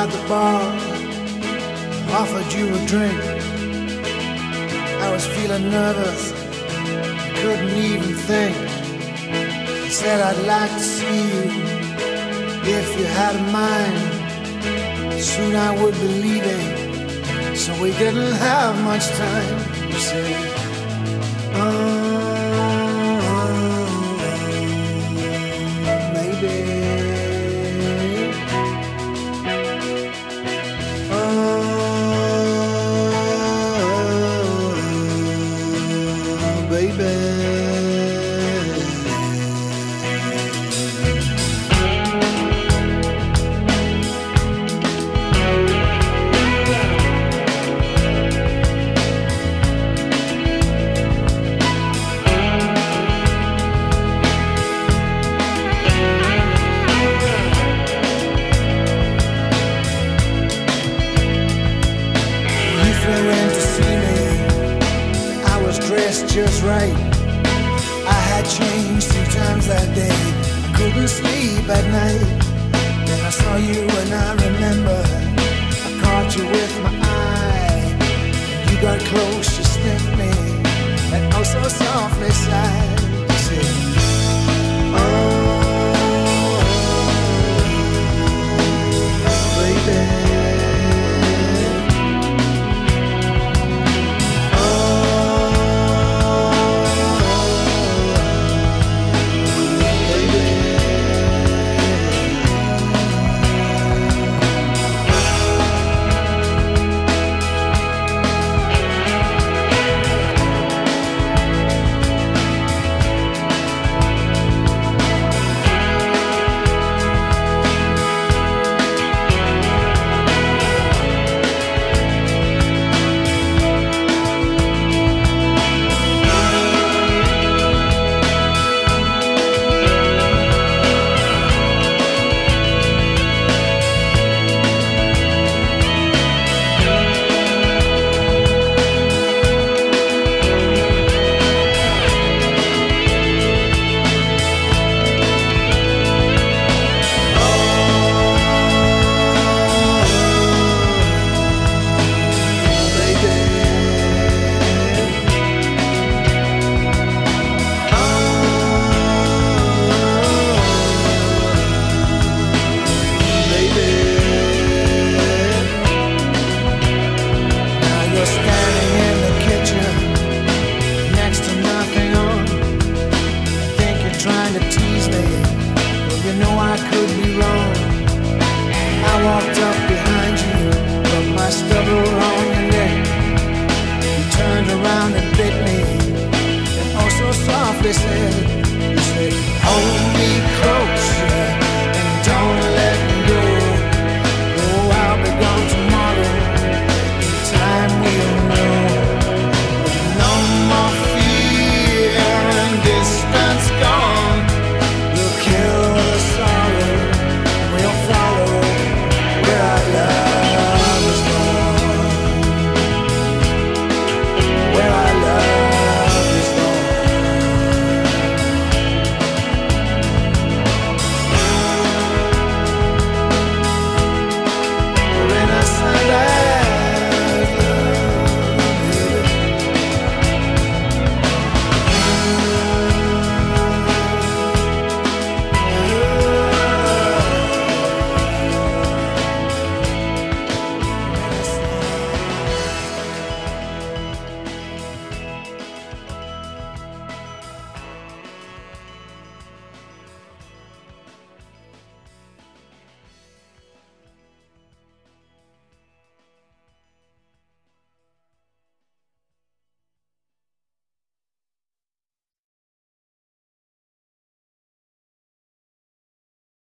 by the bar, I offered you a drink. I was feeling nervous, I couldn't even think. I said I'd like to see you if you had a mind. Soon I would be leaving, so we didn't have much time. You said, just right. I had changed 2 times that day. I couldn't sleep at night. Then I saw you and I remember I caught you with my eye. You got close, you sniffed me, and oh so softly sighed. You said, oh, baby. Yes.